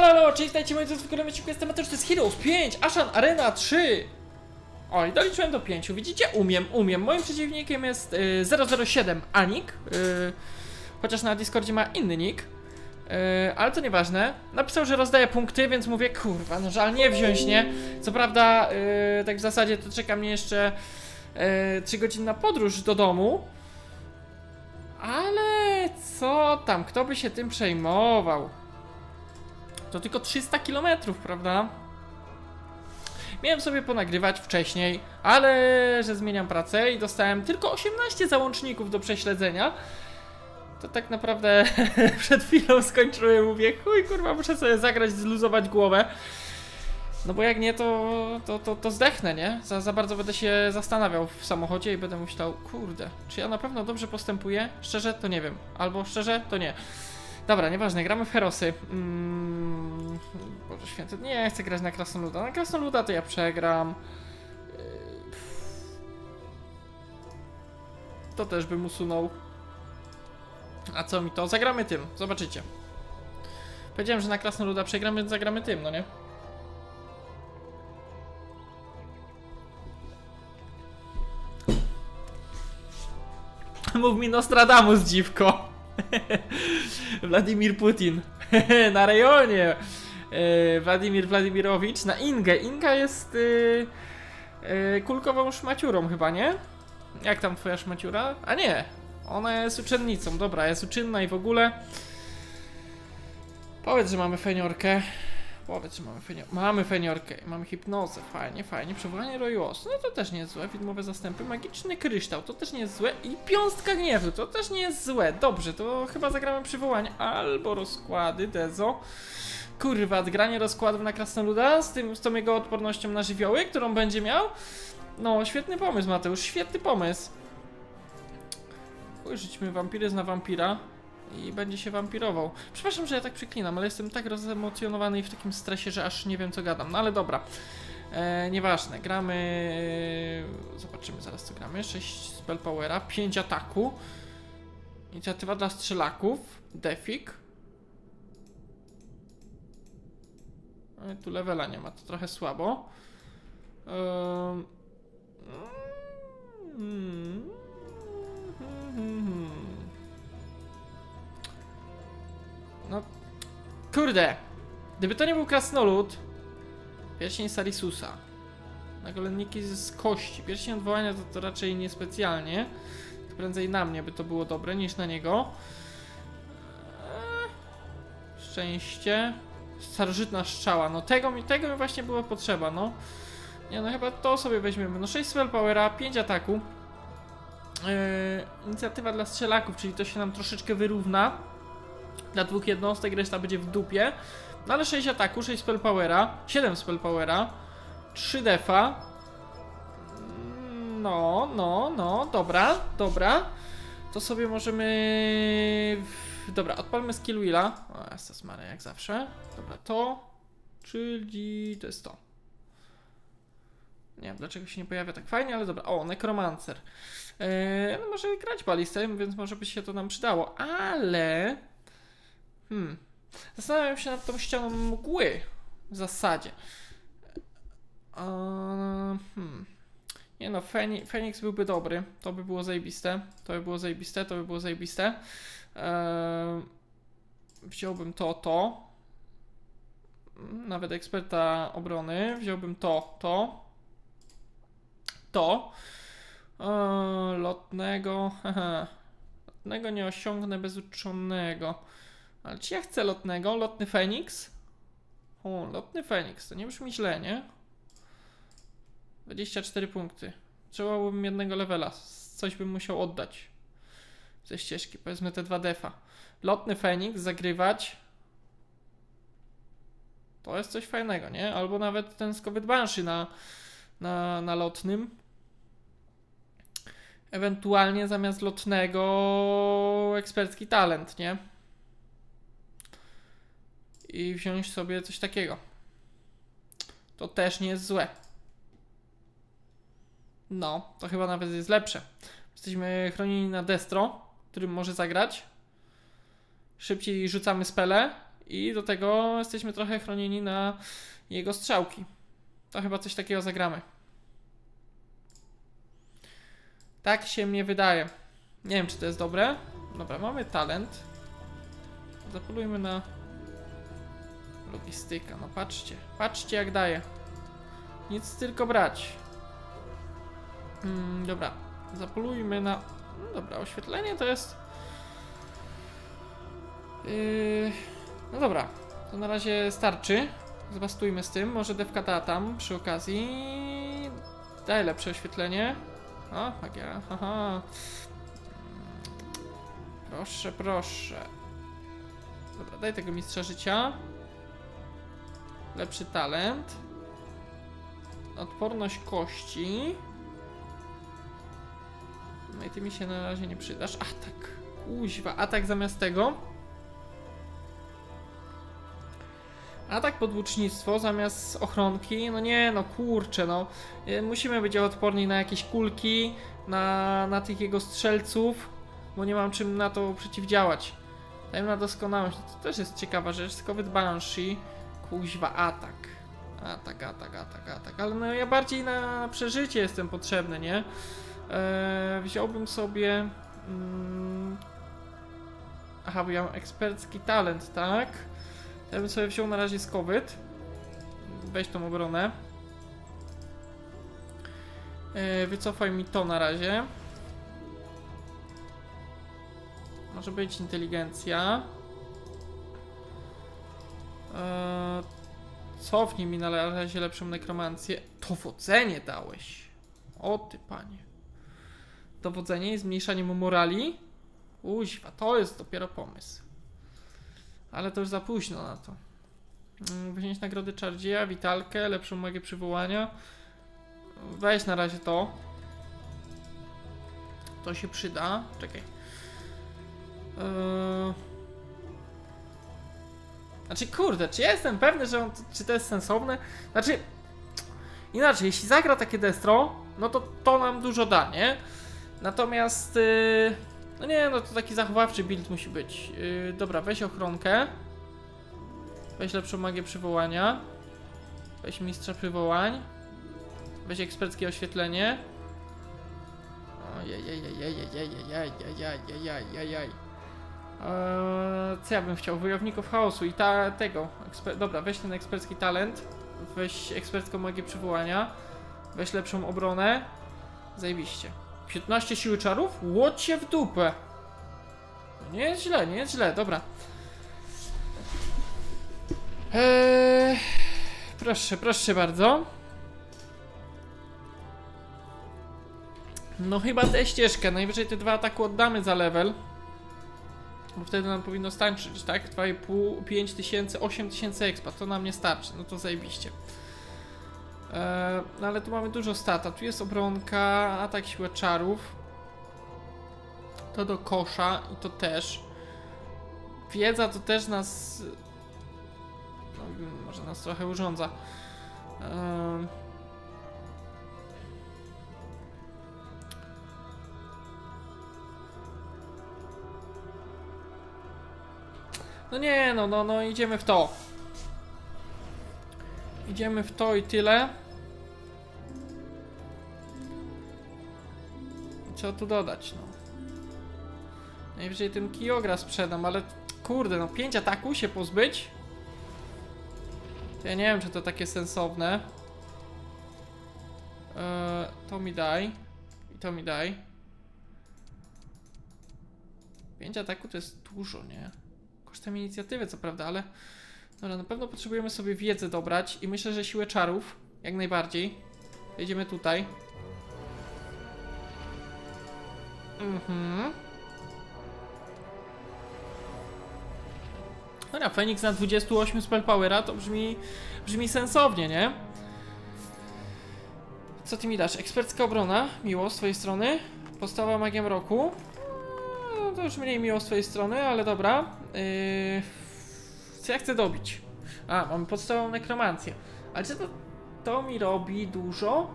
Halo, czyli dajcie moi drodzy, w kolejnym odcinku. Jestem Mateusz, to jest Heroes 5, Ashan Arena 3. Oj, doliczyłem do 5, widzicie? Umiem. Moim przeciwnikiem jest 007 Anik, chociaż na Discordzie ma inny nick, ale to nieważne. Napisał, że rozdaje punkty, więc mówię, kurwa, no żal nie wziąć, nie? Co prawda, tak w zasadzie to czeka mnie jeszcze 3 godziny na podróż do domu. Ale co tam, kto by się tym przejmował? To tylko 300 km, prawda? Miałem sobie ponagrywać wcześniej, ale że zmieniam pracę i dostałem tylko 18 załączników do prześledzenia. To tak naprawdę przed chwilą skończyłem, mówię, chuj kurwa, muszę sobie zagrać, zluzować głowę. No bo jak nie, to zdechnę, nie? Za bardzo będę się zastanawiał w samochodzie i będę myślał, kurde, czy ja na pewno dobrze postępuję? Szczerze to nie wiem, albo szczerze to nie. Dobra, nieważne, gramy w Herosy. Boże święty, nie chcę grać na Krasnoluda. Na Krasnoluda to ja przegram. To też bym usunął. A co mi to? Zagramy tym, zobaczycie. Powiedziałem, że na Krasnoluda przegram, więc zagramy tym, no nie? Mów mi Nostradamus, dziwko. Władimir Putin na rejonie. Władimir Władimirowicz na Ingę. Inga jest kulkową szmaciurą chyba, nie? Jak tam twoja szmaciura? A nie, ona jest uczennicą. Dobra, jest uczynna i w ogóle. Powiedz, że mamy feniorkę. Powiedz, że mamy feniorkę. Mamy feniorkę. Mamy hipnozę. Fajnie. Przywołanie rojuosu. No to też nie jest złe. Widmowe zastępy. Magiczny kryształ. To też nie jest złe. I piąstka gniewu. To też nie jest złe. Dobrze, to chyba zagramy przywołanie. Albo rozkłady. Dezo. Kurwa, odgranie rozkładów na Krasnoluda z tą jego odpornością na żywioły, którą będzie miał. No, świetny pomysł, Mateusz. Świetny pomysł. Użyćmy wampiryzm na wampira. I będzie się wampirował. Przepraszam, że ja tak przeklinam, ale jestem tak rozemocjonowany i w takim stresie, że aż nie wiem co gadam. No ale dobra, nieważne, gramy. Zobaczymy zaraz co gramy. 6 spell powera, 5 ataku. Inicjatywa dla strzelaków. Defik. Tu levela nie ma, to trochę słabo. No, kurde, gdyby to nie był Krasnolud. Pierścień Sarisusa. Nagolenniki z kości. Pierścień odwołania to raczej niespecjalnie. To prędzej na mnie by to było dobre niż na niego. Szczęście. Starożytna strzała. No tego mi właśnie było potrzeba, no. Nie, no chyba to sobie weźmiemy. No 6 spell powera, 5 ataku. Inicjatywa dla strzelaków, czyli to się nam troszeczkę wyrówna. Dla 2 jednostek reszta będzie w dupie. No ale 6 ataku, 6 spell powera, 7 spell powera, 3 defa. No, dobra. To sobie możemy... Dobra, odpalmy skill wheela. O, jest mare jak zawsze. Dobra, to... Czyli... to jest to. Nie wiem, dlaczego się nie pojawia tak fajnie, ale dobra. O, Nekromancer. No może grać balistem, więc może by się to nam przydało, ale... Zastanawiam się nad tą ścianą mgły. W zasadzie. Nie no, Feniks byłby dobry. To by było zajebiste. Wziąłbym to. Nawet eksperta obrony. Wziąłbym to. Lotnego. Lotnego nie osiągnę bez uczonego. Ale czy ja chcę lotnego? Lotny Feniks? O, lotny Feniks, to nie brzmi źle, nie? 24 punkty. Trzebałbym jednego levela, coś bym musiał oddać ze ścieżki, powiedzmy te 2 defa. Lotny Feniks, zagrywać. To jest coś fajnego, nie? Albo nawet ten skowyt Banshee na lotnym. Ewentualnie zamiast lotnego ekspercki talent, nie? I wziąć sobie coś takiego. To też nie jest złe. No, to chyba nawet jest lepsze. Jesteśmy chronieni na Destro, którym może zagrać. Szybciej rzucamy spele i do tego jesteśmy trochę chronieni na jego strzałki. To chyba coś takiego zagramy. Tak się mnie wydaje. Nie wiem, czy to jest dobre. Dobra, mamy talent. Zapolujmy na logistyka. No patrzcie. Patrzcie, jak daje. Nic tylko brać. Dobra. Zapolujmy na... No dobra, oświetlenie to jest... No dobra. To na razie starczy. Zbastujmy z tym. Może dewka da tam przy okazji. Daj lepsze oświetlenie. O, magia. Haha. Proszę, proszę. Dobra, daj tego mistrza życia. Lepszy talent. Odporność kości. No i ty mi się na razie nie przydasz. Atak. Kuźwa, atak zamiast tego. Atak pod łucznictwo zamiast ochronki. No nie, no kurczę, no. Musimy być odporni na jakieś kulki, na tych jego strzelców, bo nie mam czym na to przeciwdziałać. Dajmy na doskonałość. To też jest ciekawa rzecz. Tylko Banshee. Kuźwa, atak. Atak. Ale no ja bardziej na przeżycie jestem potrzebny, nie? Wziąłbym sobie... Aha, bo ja mam ekspercki talent, tak? Ja bym sobie wziął na razie skowyt. Weź tą obronę. Wycofaj mi to na razie. Może być inteligencja. Cofnij mi na razie lepszą nekromancję. Dowodzenie dałeś. O ty panie. Dowodzenie i zmniejszanie mu morali. Uźwa, to jest dopiero pomysł. Ale to już za późno na to. Wyśnieć nagrody Czardzieja, witalkę, lepszą magię przywołania. Weź na razie to. To się przyda. Czekaj. Znaczy kurde, czy ja jestem pewny, że on, czy to jest sensowne? Znaczy... Inaczej, jeśli zagra takie Destro, no to nam dużo da, nie? Natomiast... No nie, no to taki zachowawczy build musi być. Dobra, weź ochronkę. Weź lepszą magię przywołania. Weź mistrza przywołań. Weź eksperckie oświetlenie. Co ja bym chciał? Wojowników chaosu i tego. Dobra, weź ten ekspercki talent. Weź ekspercką magię przywołania. Weź lepszą obronę. Zajebiście. 15 siły czarów? Łocie w dupę. No nie jest źle, nie jest źle, dobra. Proszę, proszę bardzo. No chyba tę ścieżkę, najwyżej te dwa ataku oddamy za level. Bo wtedy nam powinno stańczyć, tak? 2,5, 5000, 8000 expa, to nam nie starczy, no to zajebiście. No ale tu mamy dużo stata. Tu jest obronka, atak siły czarów. To do kosza i to też. Wiedza to też nas... No, może nas trochę urządza. No nie, no idziemy w to. Idziemy w to i tyle. Co tu dodać, no. Najwyżej ten kijogra sprzedam, ale kurde, no 5 ataków się pozbyć? To ja nie wiem, czy to takie sensowne. To mi daj. I to mi daj. 5 ataków to jest dużo, nie? Kosztem inicjatywy, co prawda, ale... Dobra, na pewno potrzebujemy sobie wiedzę dobrać i myślę, że siłę czarów, jak najbardziej. Jedziemy tutaj. Dobra, Feniks na 28 spellpowera to brzmi sensownie, nie? Co ty mi dasz? Ekspercka obrona, miło z twojej strony. Postawa magiem roku. No, to już mniej miło z twojej strony, ale dobra. Co ja chcę dobić? A, mamy podstawową nekromancję. Ale czy to mi robi dużo?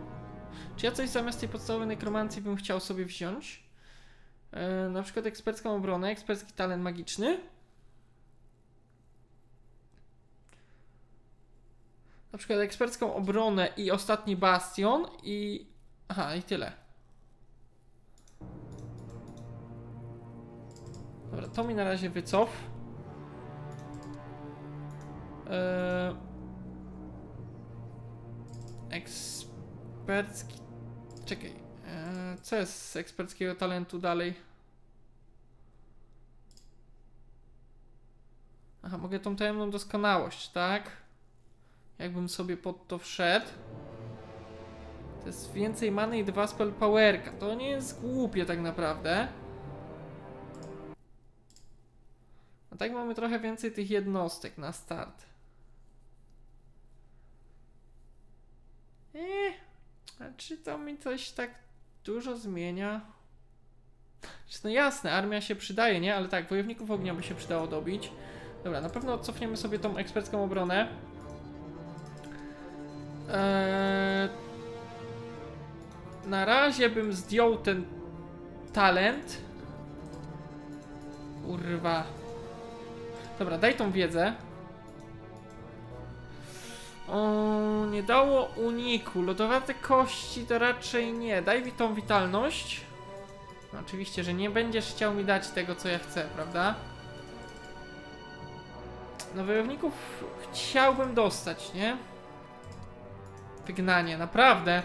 Czy ja coś zamiast tej podstawowej nekromancji bym chciał sobie wziąć? Na przykład ekspercką obronę, ekspercki talent magiczny. na przykład ekspercką obronę i ostatni bastion i... aha, i tyle. Dobra, to mi na razie wycof. Ekspercki... czekaj, co jest z eksperckiego talentu dalej? Aha, mogę tą tajemną doskonałość, tak? Jakbym sobie pod to wszedł. To jest więcej many i 2 spell powerka. To nie jest głupie tak naprawdę. A tak mamy trochę więcej tych jednostek na start. A czy to mi coś tak dużo zmienia? No jasne, armia się przydaje, nie? Ale tak, wojowników ognia by się przydało dobić. Dobra, na pewno cofniemy sobie tą ekspercką obronę. Na razie bym zdjął ten talent. Kurwa. Dobra, daj tą wiedzę. O, nie dało uniku. Lodowate kości to raczej nie. Daj mi tą witalność. No, oczywiście, że nie będziesz chciał mi dać tego, co ja chcę, prawda? No, wojowników chciałbym dostać, nie? Wygnanie, naprawdę.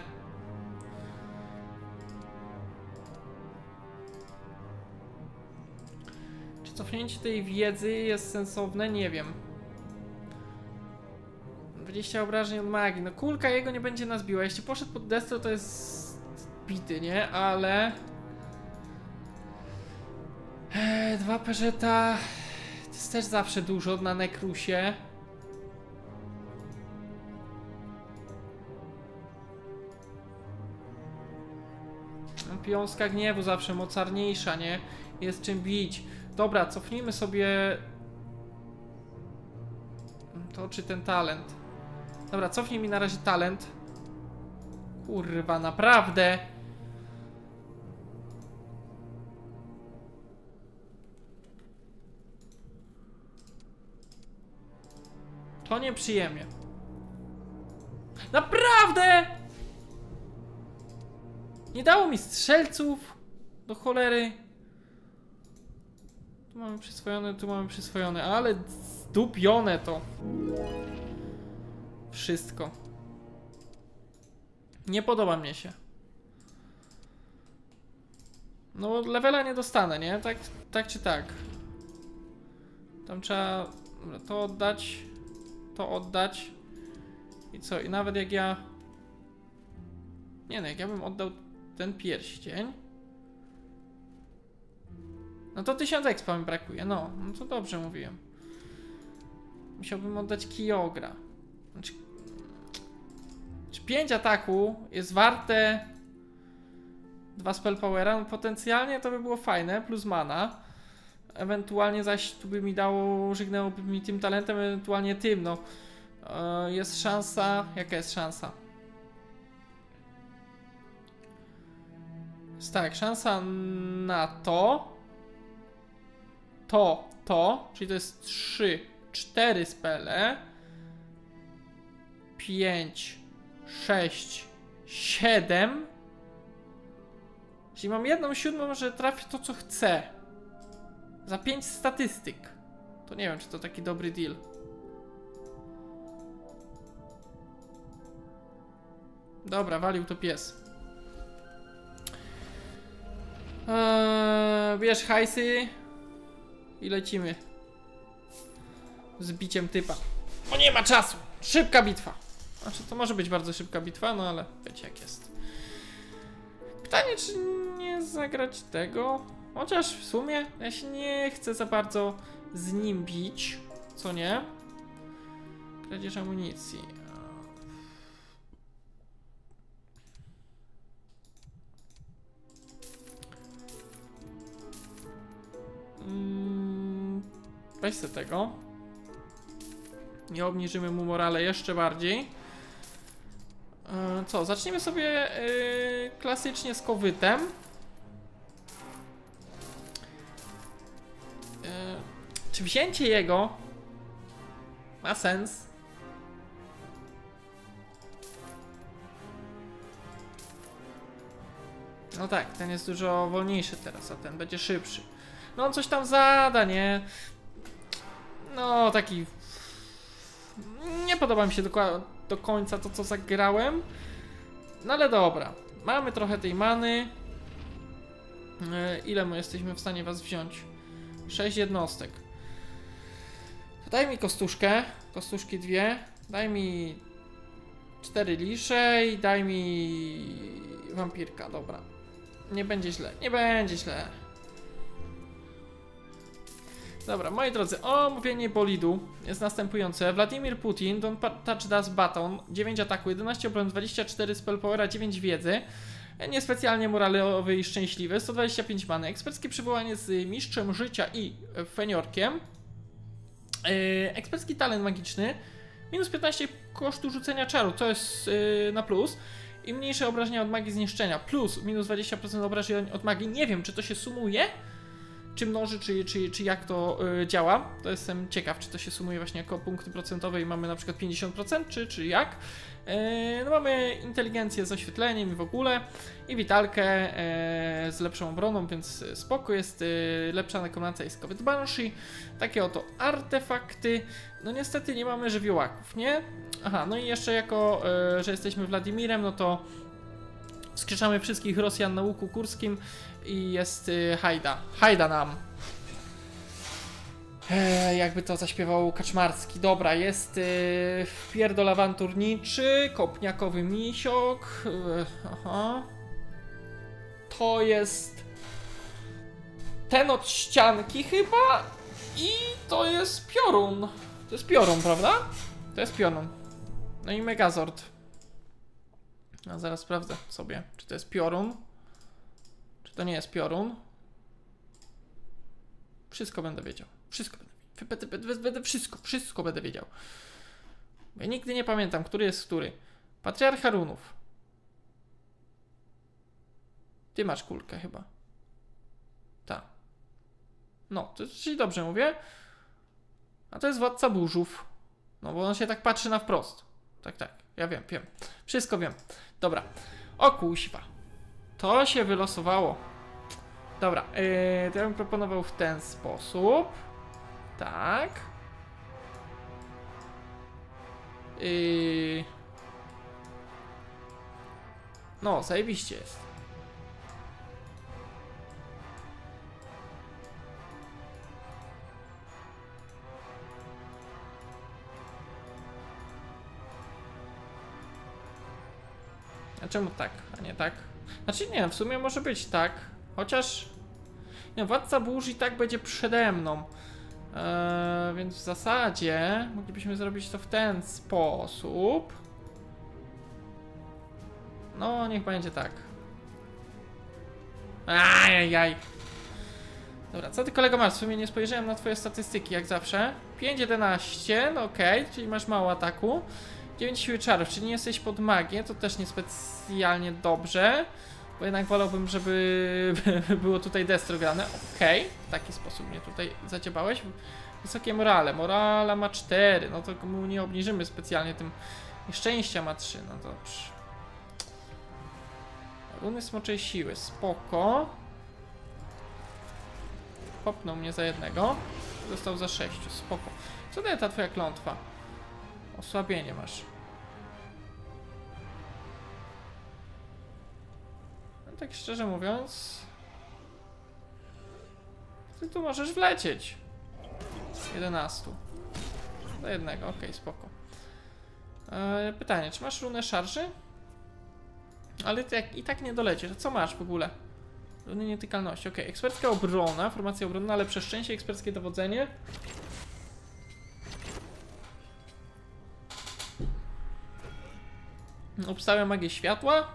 Czy cofnięcie tej wiedzy jest sensowne? Nie wiem. 20 obrażeń od magii. No kulka jego nie będzie nas biła. Jeśli poszedł pod Destro, to jest bity, nie? Ale... 2 peżeta... To jest też zawsze dużo na Nekrusie. Piąska gniewu zawsze mocarniejsza, nie? Jest czym bić. Dobra, cofnijmy sobie... to czy ten talent? Dobra, cofnij mi na razie talent. Kurwa, naprawdę! To nieprzyjemnie. Naprawdę! Nie dało mi strzelców. Do cholery. Tu mamy przyswojone, ale zdupione to. Wszystko. Nie podoba mnie się. No, levela nie dostanę, nie? Tak, tak czy tak. Tam trzeba to oddać. To oddać. I co? I nawet jak ja... nie no, jak ja bym oddał ten pierścień... no to 1000 expa mi brakuje, no. No to dobrze mówiłem. Musiałbym oddać Kijogra. Znaczy... czy 5 ataku jest warte... 2 spell powera? No potencjalnie to by było fajne, plus mana. Ewentualnie zaś tu by mi dało... żegnęłoby mi tym talentem, ewentualnie tym, no. Jest szansa... jaka jest szansa? Tak, szansa na to. To, czyli to jest 3, 4 spele. 5, 6, 7. Czyli mam 1/7, że trafię to, co chcę. Za 5 statystyk. To nie wiem, czy to taki dobry deal. Dobra, walił to pies. Bierz hajsy i lecimy z biciem typa, bo nie ma czasu, szybka bitwa. Znaczy to może być bardzo szybka bitwa, no ale wiecie jak jest. Pytanie, czy nie zagrać tego, chociaż w sumie ja się nie chcę za bardzo z nim bić, co nie? Kradzież amunicji. Weź se tego. Nie obniżymy mu morale jeszcze bardziej. Co? Zaczniemy sobie klasycznie z kowytem. Czy wzięcie jego ma sens? No tak, ten jest dużo wolniejszy teraz, a ten będzie szybszy. No on coś tam zada, nie? No taki... Nie podoba mi się do końca to, co zagrałem. No ale dobra. Mamy trochę tej many. Ile my jesteśmy w stanie was wziąć? 6 jednostek. Daj mi kostuszkę. Kostuszki dwie. Daj mi 4 lisze i daj mi wampirka. Dobra. Nie będzie źle. Nie będzie źle. Dobra, moi drodzy, omówienie bolidu jest następujące. Władimir Putin, don't touch that button, 9 ataku, 11 obrony, 24 spellpowera, 9 wiedzy. Niespecjalnie moralowy i szczęśliwy, 125 many. Eksperckie przywołanie z mistrzem życia i feniorkiem. Ekspercki talent magiczny, minus 15 kosztu rzucenia czaru, to jest na plus. I mniejsze obrażenia od magii zniszczenia, plus minus 20% obrażeń od magii. Nie wiem, czy to się sumuje, czy mnoży, czy jak to działa. To jestem ciekaw, czy to się sumuje właśnie jako punkty procentowe i mamy na przykład 50%, czy jak. No mamy inteligencję z oświetleniem i w ogóle. I witalkę z lepszą obroną, więc spoko jest. Lepsza nekromancja jest kobiet Banshee. Takie oto artefakty. No niestety nie mamy żywiołaków, nie? Aha, no i jeszcze jako, że jesteśmy Władimirem, no to wskrzeszamy wszystkich Rosjan na łuku kurskim i jest hajda. Hajda nam. Jakby to zaśpiewał Kaczmarski. Dobra, jest wpierdol awanturniczy, kopniakowy misiok. Aha. To jest ten od ścianki chyba i to jest piorun. To jest piorun, prawda? To jest piorun. No i Megazord. No zaraz sprawdzę sobie, czy to jest piorun. To nie jest piorun. Wszystko będę wiedział. Wszystko będę wszystko będę wiedział. Ja nigdy nie pamiętam, który jest który. Patriarcha Runów. Ty masz kulkę chyba. Ta. No, to czyli dobrze mówię. A to jest Władca Burzów. No bo on się tak patrzy na wprost. Tak, tak. Ja wiem, wiem. Wszystko wiem. Dobra. O kuźwa. To się wylosowało. Dobra, to ja bym proponował w ten sposób. Tak. No, zajebiście jest. A czemu tak, a nie tak? Znaczy nie, w sumie może być tak. Chociaż... Nie, Władca Burz i tak będzie przede mną. Więc w zasadzie moglibyśmy zrobić to w ten sposób. No, niech będzie tak. Ajajaj. Dobra, co ty kolego masz? W sumie nie spojrzałem na twoje statystyki, jak zawsze. 5-11, no okej, czyli masz mało ataku. 9 siły czarów, czyli nie jesteś pod magię, to też niespecjalnie dobrze. Bo jednak wolałbym, żeby było tutaj Destro grane. Okej, w taki sposób mnie tutaj zaciebałeś. Wysokie morale, morala ma 4, no to mu nie obniżymy specjalnie tym. Szczęścia ma 3, no dobrze. Runy smoczej siły, spoko. Popnął mnie za jednego. Został za 6, spoko. Co daje ta twoja klątwa? Osłabienie masz. No tak szczerze mówiąc... Ty tu możesz wlecieć. 11. Do jednego, okej, spoko. Pytanie, czy masz runę szarży? Ale ty i tak nie dolecisz. Co masz w ogóle? Runy nietykalności, okej. Ekspercka obrona, formacja obronna, lepsze szczęście, eksperckie dowodzenie. Obstawiam magię światła.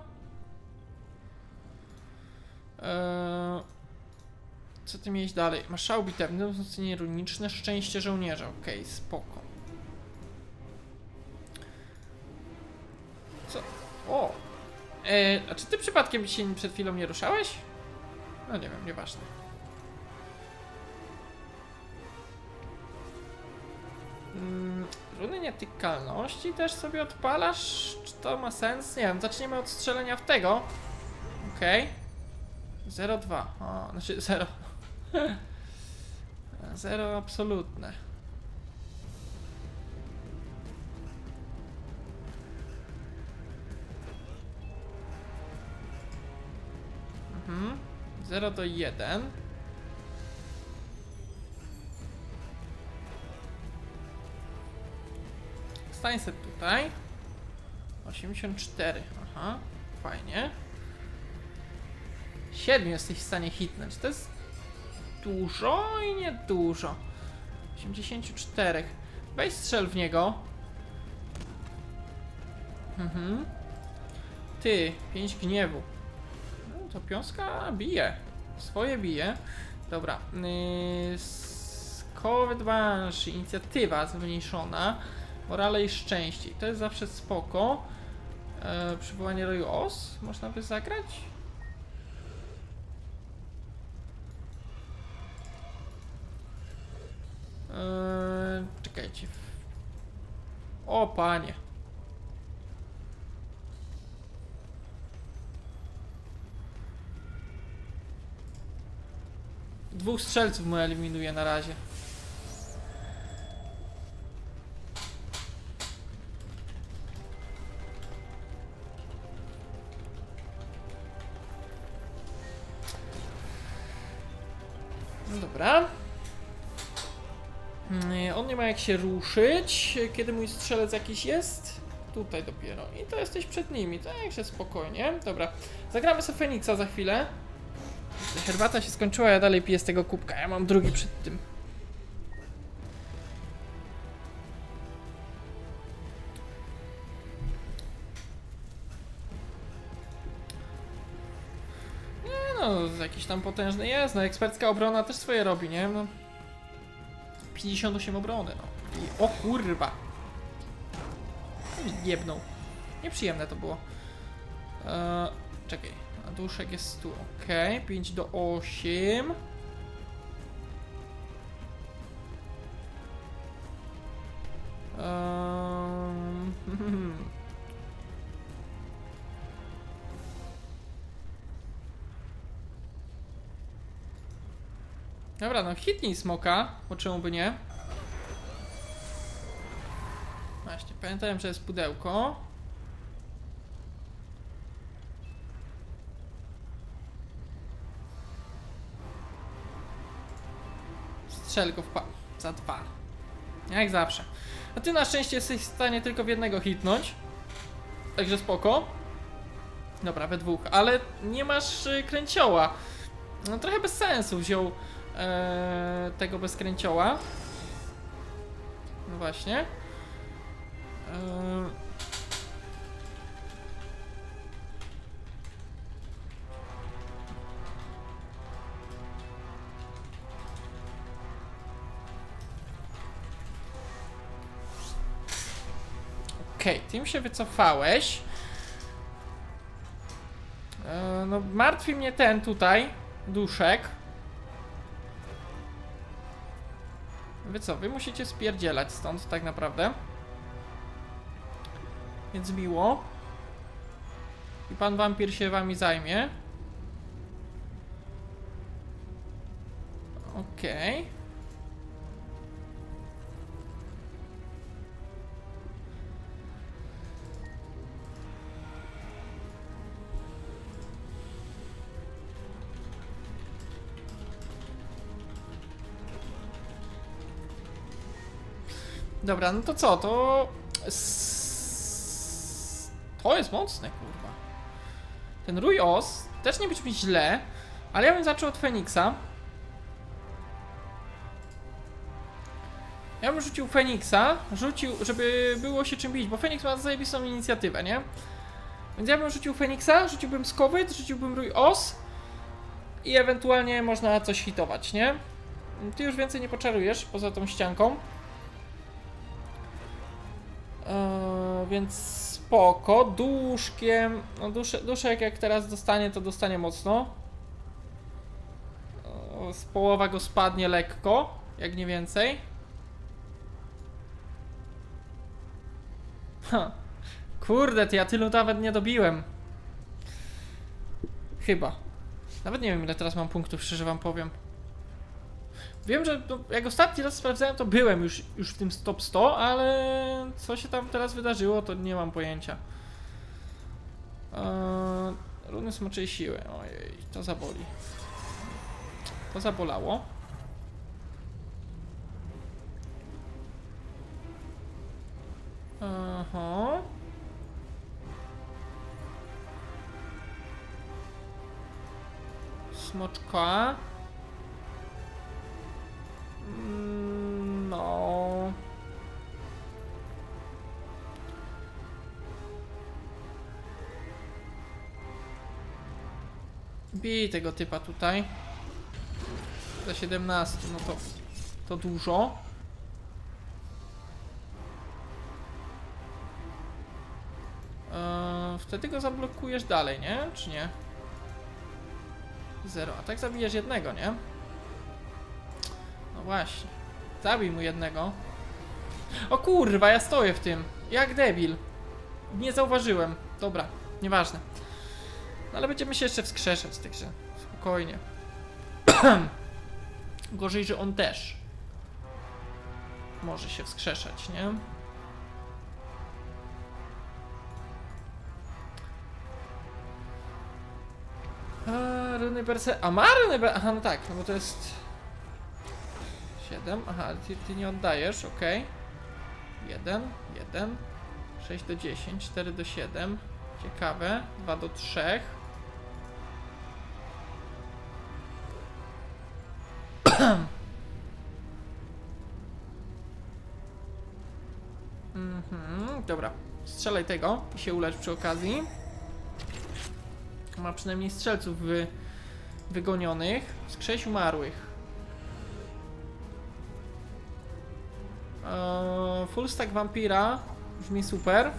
Co ty miałeś dalej? Marszał bitewny, wzmocnienie runiczne, szczęście żołnierza. Okej, spoko. Co? O! A czy ty przypadkiem się przed chwilą nie ruszałeś? No nie wiem, nieważne. Runy nietykalności też sobie odpalasz? Czy to ma sens? Nie wiem, zaczniemy od strzelenia w tego. Okej. 0,2. O, znaczy 0. 0 absolutne. Mhm. 0 do 1. Stań se tutaj. 84. Aha, fajnie. 7 jesteś w stanie hitnąć. To jest dużo i niedużo. 84. Weź strzel w niego. Mhm. Ty, 5 gniewu. No, to piąska bije. Swoje bije. Dobra. Skowyt Banshee. Inicjatywa zmniejszona. Morale i szczęście. To jest zawsze spoko. Przywołanie roju os. Można by zagrać? Czekajcie. O panie. Dwóch strzelców mu eliminuje na razie. Dobra. On nie ma jak się ruszyć, kiedy mój strzelec jakiś jest. Tutaj dopiero. I to jesteś przed nimi. Tak się spokojnie. Dobra. Zagramy sobie Feniksa za chwilę. Herbata się skończyła, ja dalej piję z tego kubka. Ja mam drugi przed tym. Nie no, jakiś tam potężny jest. No, ekspercka obrona też swoje robi, nie? No. 58 obrony, no. I, o kurwa. Jebnął. Nieprzyjemne to było. Czekaj. A duszek jest tu. Ok. 5 do 8. Dobra, no hitnij smoka, bo czemu by nie? Właśnie, pamiętałem, że jest pudełko. Strzel go w pa... za dwa. Jak zawsze. A ty na szczęście jesteś w stanie tylko w jednego hitnąć. Także spoko. Dobra, we dwóch, ale nie masz kręcioła. No trochę bez sensu wziął... tego bez kręcioła. No właśnie. Okej, ty mi się wycofałeś. No martwi mnie ten tutaj duszek. Wy co? Wy musicie spierdzielać stąd tak naprawdę. Więc miło. I pan wampir się wami zajmie. Okej. Dobra, no to co? To... To jest mocne, kurwa. Ten rój os też nie brzmi źle, ale ja bym zaczął od Feniksa. Ja bym rzucił Feniksa, żeby było się czym bić, bo Feniks ma zajebistą inicjatywę, nie? Więc ja bym rzucił Feniksa, rzuciłbym skowyt, rzuciłbym rój os i ewentualnie można coś hitować, nie? Ty już więcej nie poczarujesz poza tą ścianką. Więc spoko, duszkiem, no duszek jak teraz dostanie, to dostanie mocno. Z połowa go spadnie lekko, jak nie więcej. Ha. Kurde, ja tylu nawet nie dobiłem. Chyba. Nawet nie wiem, ile teraz mam punktów, szczerze wam powiem. Wiem, że jak ostatni raz sprawdzałem, to byłem już w tym top 100, ale co się tam teraz wydarzyło, to nie mam pojęcia. Runy smoczej siły. Ojej, to zaboli. To zabolało. Aha. Smoczka. No. Bij tego typa tutaj. Za 17, no to dużo. Wtedy go zablokujesz dalej, nie? Czy nie? 0, a tak zabijesz jednego, nie? No właśnie. Zabij mu jednego. O kurwa, ja stoję w tym. Jak debil. Nie zauważyłem. Dobra, nieważne. No ale będziemy się jeszcze wskrzeszać, także spokojnie. Gorzej, że on też może się wskrzeszać, nie? A, ryny berser... A ma ryny berser... Aha, no tak, no bo to jest... 7, aha, ty nie oddajesz, okej. 1, 1, 6 do 10, 4 do 7. Ciekawe, 2 do 3. Dobra, strzelaj tego i się ulecz przy okazji. Ma przynajmniej strzelców wygonionych. Skrześ umarłych. Full stack wampira. Brzmi super.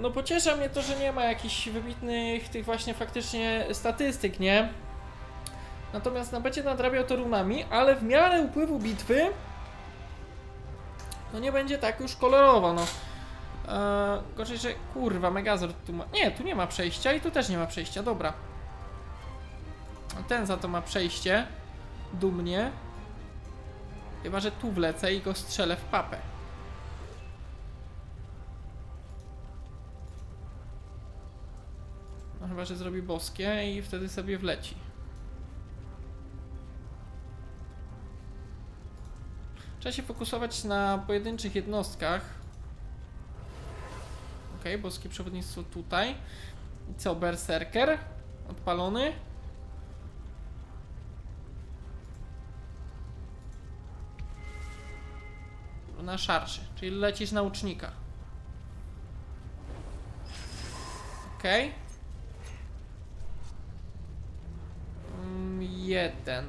No pociesza mnie to, że nie ma jakichś wybitnych tych właśnie faktycznie statystyk, nie? Natomiast będzie nadrabiał to runami, ale w miarę upływu bitwy no nie będzie tak już kolorowo, no. Gorzej, że kurwa, Megazord tu ma... Nie, tu nie ma przejścia i tu też nie ma przejścia, dobra. Ten za to ma przejście. Dumnie. Chyba, że tu wlecę i go strzelę w papę. No chyba, że zrobi boskie i wtedy sobie wleci. Trzeba się fokusować na pojedynczych jednostkach. Okej, boskie przewodnictwo tutaj. I co, berserker? Odpalony. Na szarszy, czyli lecisz na łucznika. Okej. Jeden.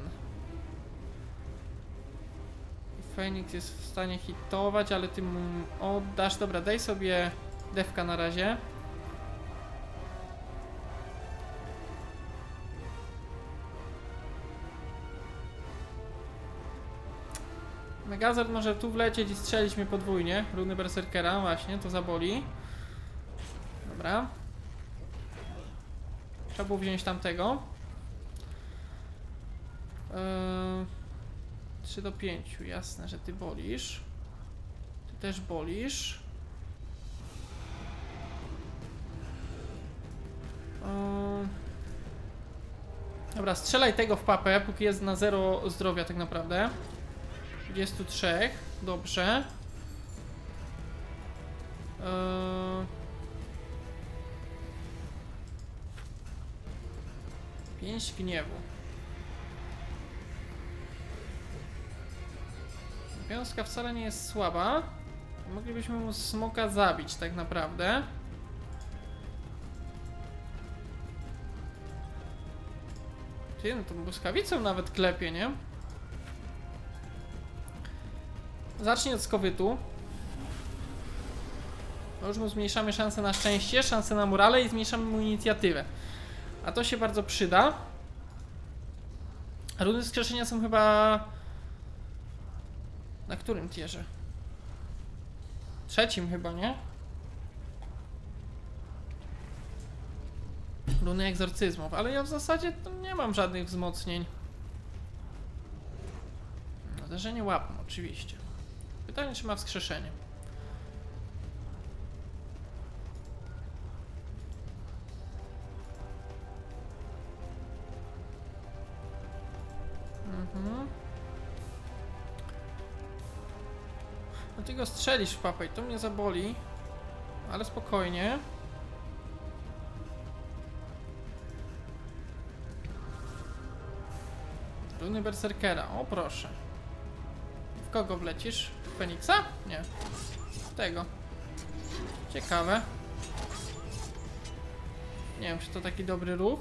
Feniks jest w stanie hitować, ale ty mu oddasz. Dobra, daj sobie defka na razie. Megazord może tu wlecieć i strzelić mnie podwójnie. Runy berserkera, właśnie, to zaboli. Dobra. Trzeba było wziąć tamtego. 3 do 5, jasne, że ty bolisz. Ty też bolisz. Dobra, strzelaj tego w papę, póki jest na 0 zdrowia tak naprawdę. 23, dobrze. Pięć gniewu. Wiązka wcale nie jest słaba. Moglibyśmy mu smoka zabić tak naprawdę. Ty, no to błyskawicą nawet klepie, nie? Zacznij od skowytu. To już mu zmniejszamy szanse na szczęście, szanse na morale i zmniejszamy mu inicjatywę. A to się bardzo przyda. Runy skrzeszenia są chyba... Na którym tierze? Trzecim chyba, nie? Runy egzorcyzmów, ale ja w zasadzie to nie mam żadnych wzmocnień. Zdarzenie łapną, oczywiście. Pytanie, czy ma wskrzeszenie. No ty go strzelisz w papę i to mnie zaboli. Ale spokojnie. Runy berserkera, o proszę. W kogo wlecisz? Feniksa? Nie. Tego. Ciekawe. Nie wiem, czy to taki dobry ruch.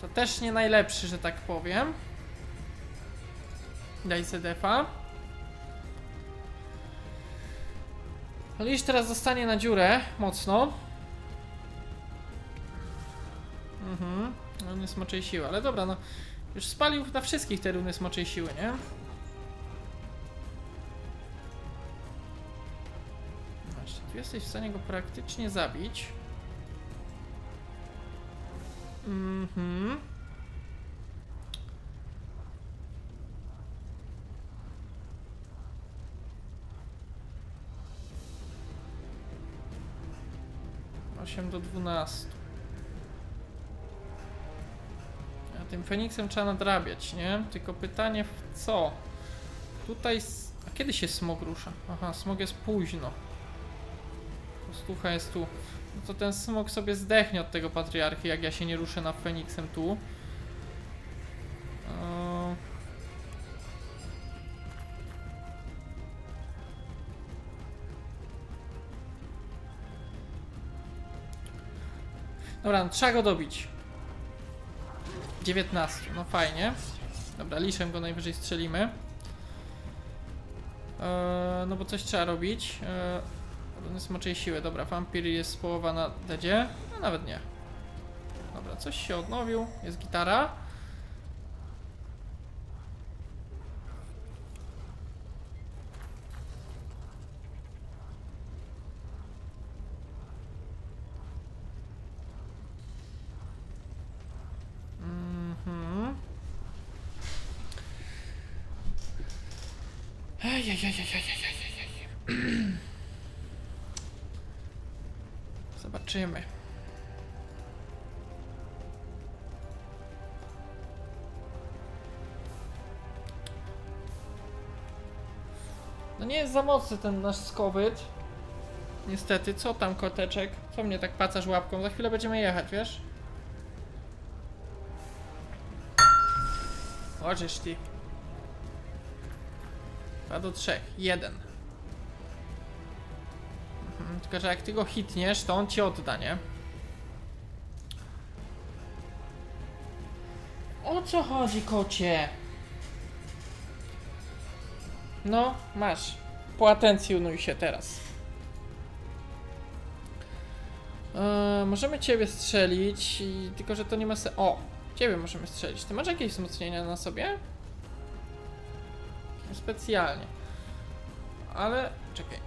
To też nie najlepszy, że tak powiem. Daj se defa. Ale już teraz zostanie na dziurę mocno. Mhm. No nie smoczej siły, ale dobra, no. Już spalił na wszystkich te runy smoczej siły, nie? Znaczy, tu jesteś w stanie go praktycznie zabić. Mhm. Osiem do 12. A tym Feniksem trzeba nadrabiać, nie? Tylko pytanie w co? Tutaj... A kiedy się smog rusza? Aha, smog jest późno. Postucha jest tu. No to ten smog sobie zdechnie od tego patriarchy, jak ja się nie ruszę nad Feniksem tu. Dobra, no, trzeba go dobić. 19, no fajnie. Dobra, liszem go najwyżej strzelimy. No bo coś trzeba robić. Runy smoczej siły, dobra, wampir jest połowa na dedzie. No nawet nie. Dobra, coś się odnowił, jest gitara. Zobaczymy. No nie jest za mocny ten nasz skowyt. Niestety, co tam koteczek? Co mnie tak pacasz łapką? Za chwilę będziemy jechać, wiesz? Możesz ty. 2 do 3, 1. Tylko, że jak ty go hitniesz, to on ci odda, nie? O co chodzi, kocie? No, masz. Poatencjonuj się teraz. Możemy ciebie strzelić, tylko, że to nie ma sensu. O, ciebie możemy strzelić. Ty masz jakieś wzmocnienia na sobie? Specjalnie. Ale... czekaj.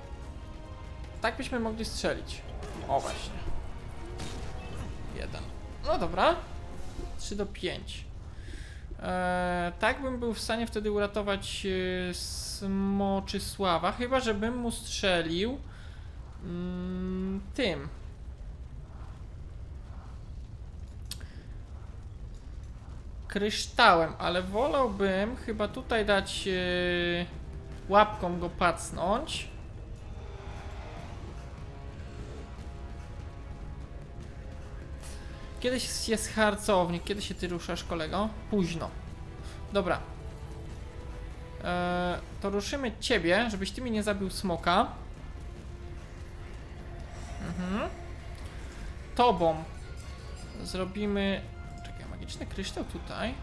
Tak byśmy mogli strzelić. O właśnie. 1. No dobra. 3 do 5. Tak bym był w stanie wtedy uratować Smoczysława. Chyba, żebym mu strzelił tym. Kryształem, ale wolałbym chyba tutaj dać łapką go pacnąć. Kiedyś jest harcownik. Kiedy się ty ruszasz, kolego? Późno. Dobra. To ruszymy ciebie, żebyś ty mi nie zabił smoka. Mhm. Tobą zrobimy... Czekaj, magiczny kryształ tutaj.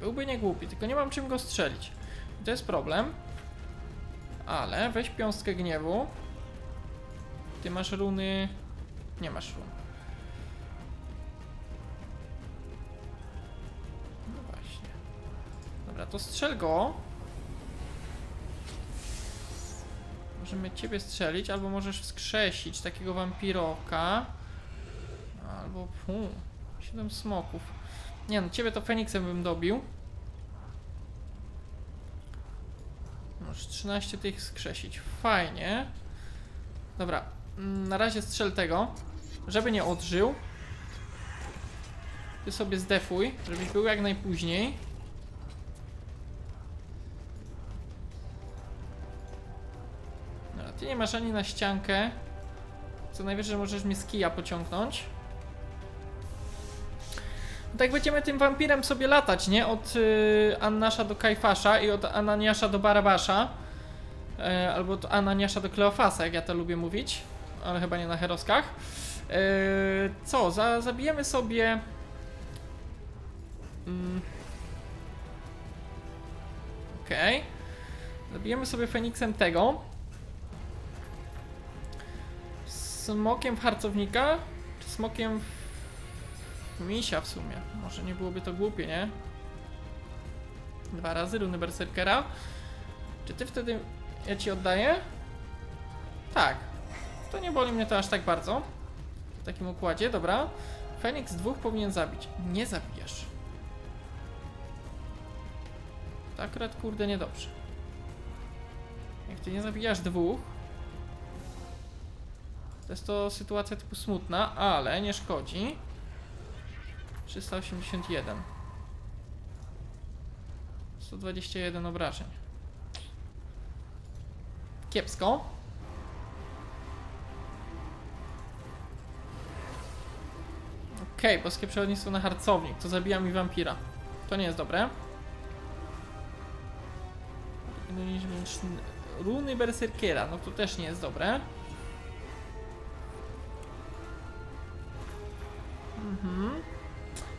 Byłby niegłupi, tylko nie mam czym go strzelić. I to jest problem. Ale weź piąstkę gniewu. Ty masz runy... Nie masz run. To strzel go. Możemy ciebie strzelić, albo możesz wskrzesić takiego wampiroka. Albo... 7 smoków. Nie no, ciebie to Feniksem bym dobił. Możesz 13 tych skrzesić. Fajnie. Dobra, na razie strzel tego, żeby nie odżył. Ty sobie zdefuj, żebyś był jak najpóźniej. Dobra, ty nie masz ani na ściankę. Co najwyżej możesz mnie z kija pociągnąć. No tak będziemy tym wampirem sobie latać, nie? Od Annasza do Kajfasza i od Ananiasza do Barabasza. Albo od Ananiasza do Kleofasa, jak ja to lubię mówić. Ale chyba nie na heroskach. Co? Zabijemy sobie... Okej. Zabijemy sobie Feniksem tego. Smokiem w harcownika? Czy smokiem w misia w sumie? Może nie byłoby to głupie, nie? 2 razy runy berserkera. Czy ty wtedy... ja ci oddaję? Tak. To nie boli mnie to aż tak bardzo. W takim układzie, dobra. Feniks 2 powinien zabić. Nie zabijesz. To akurat kurde niedobrze. Jak ty nie zabijasz 2, to jest to sytuacja typu smutna, ale nie szkodzi. 381. 121 obrażeń. Kiepsko. Okej, boskie przewodnictwo na harcownik. To zabija mi wampira. To nie jest dobre. Runy berserkiera, no to też nie jest dobre.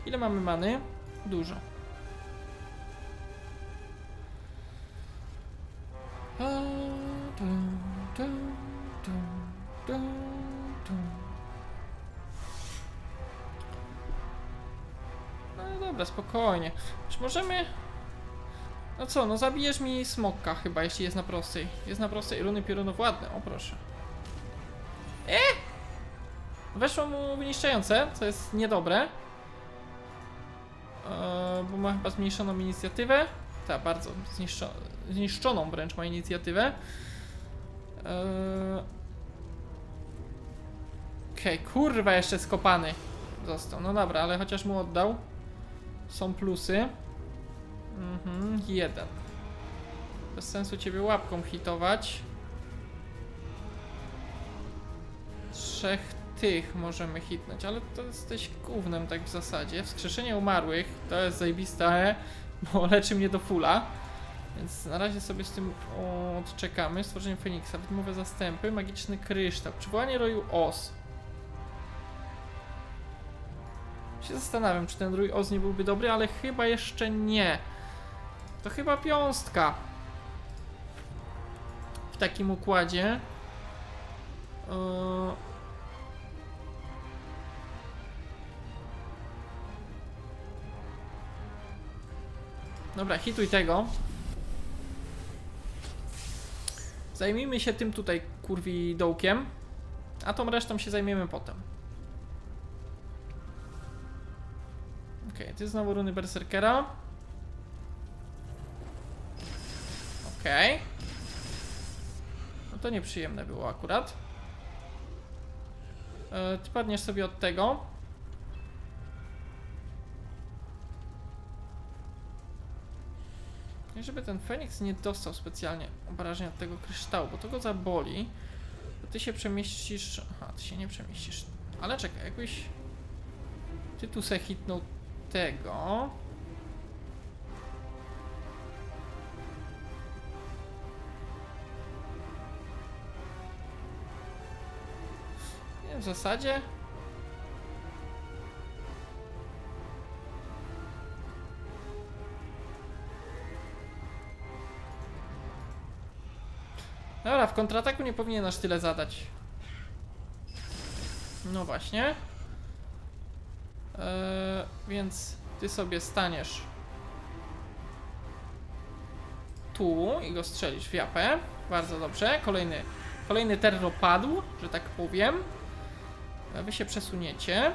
Ile mamy many? Dużo. No dobra, spokojnie. Czy możemy... No co, no zabijesz mi smoka chyba, jeśli jest na prostej. Jest na prostej runy piorunów ładne, o proszę. Weszło mu wyniszczające, co jest niedobre. Bo ma chyba zmniejszoną inicjatywę. Tak, bardzo zniszczoną wręcz ma inicjatywę. Okej, kurwa, jeszcze skopany został, no dobra, ale chociaż mu oddał. Są plusy. 1. Bez sensu ciebie łapką hitować. 3 tych możemy hitnąć, ale to jesteś gównem tak w zasadzie. Wskrzeszenie umarłych to jest zajebiste, bo leczy mnie do fulla. Więc na razie sobie z tym odczekamy. Stworzenie Feniksa, wydmowę zastępy, magiczny kryształ, przywołanie roju os. Się zastanawiam, czy ten rój os nie byłby dobry, ale chyba jeszcze nie. To chyba 5. W takim układzie. Dobra, hituj tego. Zajmijmy się tym tutaj kurwidołkiem. A tą resztą się zajmiemy potem. Okej, ty znowu runy berserkera. Okej. No to nieprzyjemne było akurat. Ty padniesz sobie od tego. I żeby ten Feniks nie dostał specjalnie obrażeń od tego kryształu, bo to go zaboli. To ty się przemieścisz... Aha, ty się nie przemieścisz. Ale czekaj, jakbyś... Ty tu se hitnął tego. Nie wiem, w zasadzie. Dobra, w kontrataku nie powinien aż tyle zadać. No właśnie. Więc ty sobie staniesz tu i go strzelić w japę. Bardzo dobrze. Kolejny terror padł, że tak powiem. A wy się przesuniecie.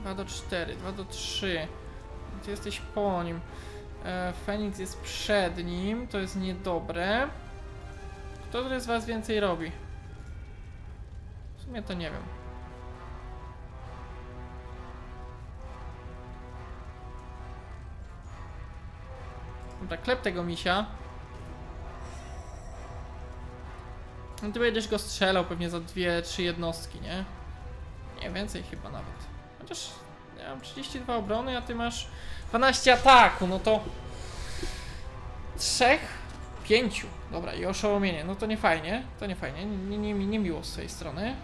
2 do 4, 2 do 3. Ty jesteś po nim. Feniks jest przed nim, to jest niedobre. Kto z was więcej robi? W sumie to nie wiem. Dobra, klep tego misia. No ty będziesz go strzelał pewnie za 2-3 jednostki, nie? Nie, więcej chyba nawet. Chociaż ja mam 32 obrony, a ty masz 12 ataku, no to... 3, 5. Dobra, i oszołomienie. No to nie fajnie, nie miło z tej strony.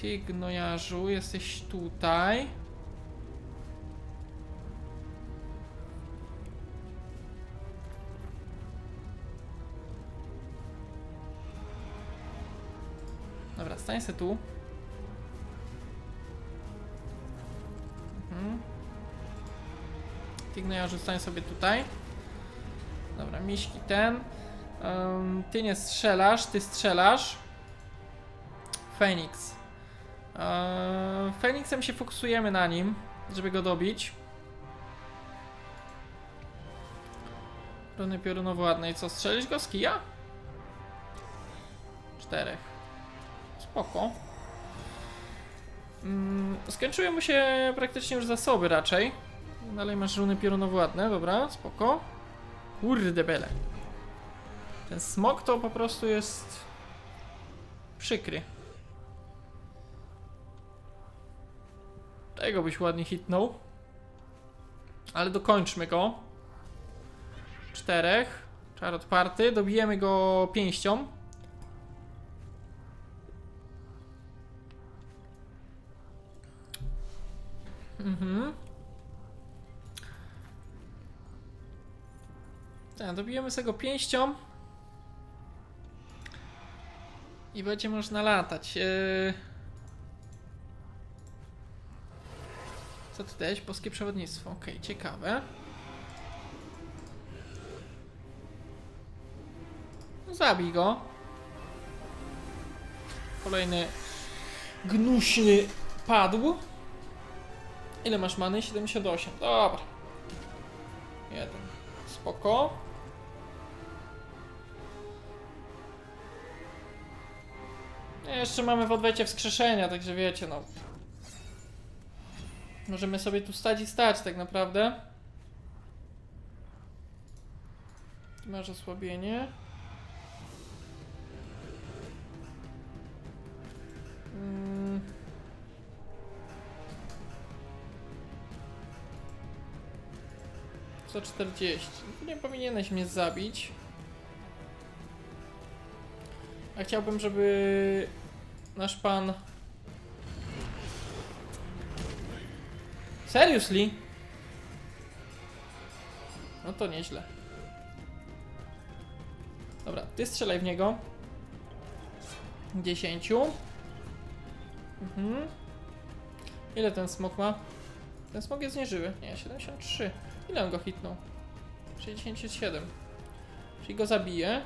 Ty gnojarzu, jesteś tutaj. Dobra, stań se tu. Ty gnojarzu, stań sobie tutaj. Dobra, miśki ten. Ty nie strzelasz, ty strzelasz. Feniks. Feniksem się fokusujemy na nim, żeby go dobić. Runy piorunowo ładne. I co, strzelisz go z kija? 4. Spoko. Skończyły mu się praktycznie już zasoby raczej. Dalej masz runy piorunowo ładne, dobra, spoko. Kurde bele. Ten smok to po prostu jest przykry. Tego byś ładnie hitnął. Ale dokończmy go. 4. Czar odparty. Dobijemy go pięścią. Tak, dobijemy sobie go pięścią i będzie można latać. Co ty dałeś? Polskie przewodnictwo. Okej, ciekawe. No, zabij go. Kolejny gnuśny padł. Ile masz many? 78. Dobra. 1. Spoko. Jeszcze mamy w odwecie wskrzeszenia, także wiecie, no. Możemy sobie tu stać i stać, tak naprawdę. Tu masz osłabienie. Co 40. Nie powinieneś mnie zabić. A chciałbym, żeby nasz pan... Seriously? No to nieźle. Dobra, ty strzelaj w niego. 10. Ile ten smok ma? Ten smok jest nieżywy. Nie, 73. Ile on go hitnął? 67. Czyli go zabije.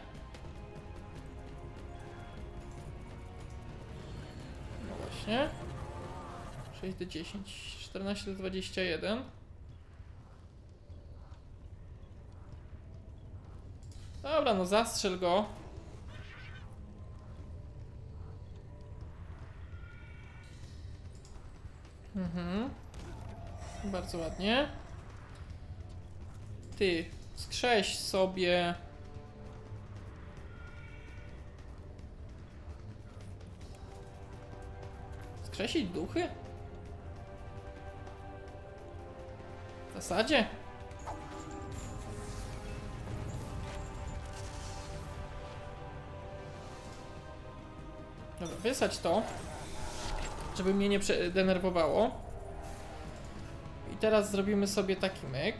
No właśnie. 6 do 10. 14 do 21. Dobra, no zastrzel go. Bardzo ładnie. Ty, skrześ sobie. Skrzesić duchy? W zasadzie? Dobra, wysadź to, żeby mnie nie denerwowało. I teraz zrobimy sobie taki myk.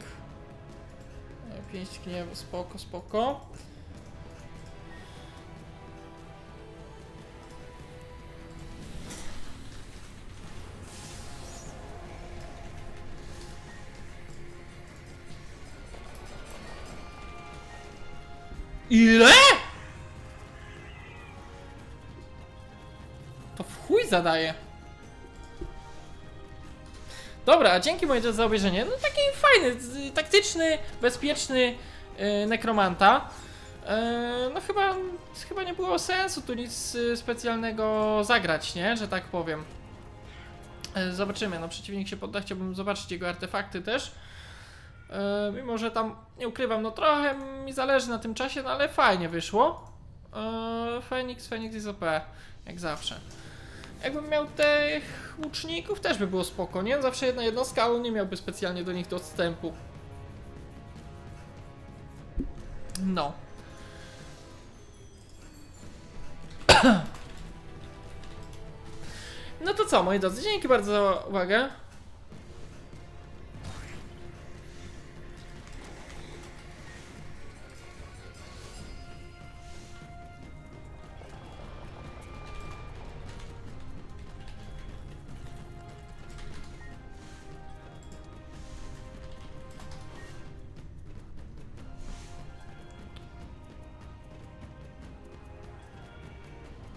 5 gniewu, spoko, spoko. Ile? To w chuj zadaje. Dobra, dzięki moi drodzy za obejrzenie. No taki fajny, taktyczny, bezpieczny nekromanta. No chyba nie było sensu tu nic specjalnego zagrać, nie? Że tak powiem. Zobaczymy, no przeciwnik się podda, chciałbym zobaczyć jego artefakty też. Mimo, że tam, nie ukrywam, no trochę mi zależy na tym czasie, no ale fajnie wyszło. Feniks jest OP, jak zawsze. Jakbym miał tych łuczników, też by było spoko, nie? Zawsze jedna jednostka, ale nie miałby specjalnie do nich dostępu. No. No to co, moi drodzy, dzięki bardzo za uwagę.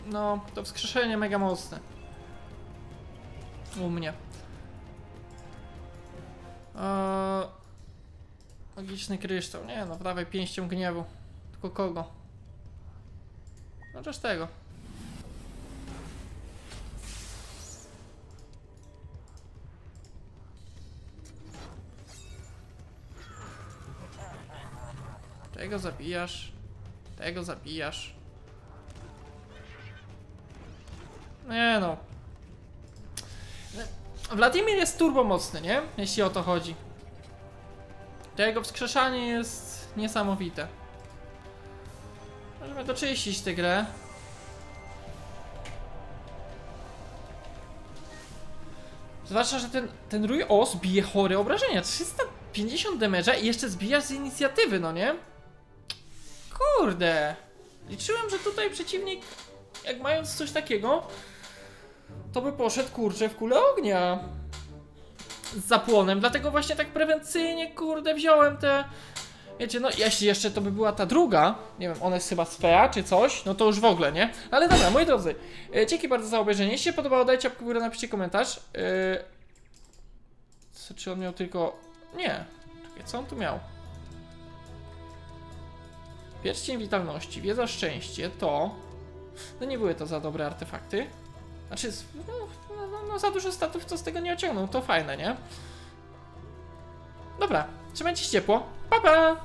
No, to wskrzeszenie mega mocne. U mnie. Magiczny kryształ. Nie no, prawie pięścią gniewu. Tylko kogo? No też tego. Tego zabijasz. Tego zabijasz. Nie no. Władimir jest turbomocny, nie? Jeśli o to chodzi. To jego wskrzeszanie jest niesamowite. Możemy doczyścić tę grę. Zwłaszcza, że ten Rój Os bije chore obrażenia. 350 damage'a i jeszcze zbijasz z inicjatywy, no nie? Kurde. Liczyłem, że tutaj przeciwnik, jak mając coś takiego, to by poszedł, kurczę, w kulę ognia z zapłonem, dlatego właśnie tak prewencyjnie, kurde, wziąłem te, wiecie, no jeśli jeszcze to by była ta druga, nie wiem, ona jest chyba sfera czy coś, no to już w ogóle, nie? Ale dobra, moi drodzy, dzięki bardzo za obejrzenie, jeśli się podobało, dajcie łapkę w górę, napiszcie komentarz. Co, czy on miał tylko... nie, czekaj, co on tu miał? Pierścień witalności, wiedza szczęście, to... no nie były to za dobre artefakty. Znaczy, no za dużo statów to z tego nie ociągnął, to fajne, nie? Dobra, trzymajcie się ciepło, pa pa!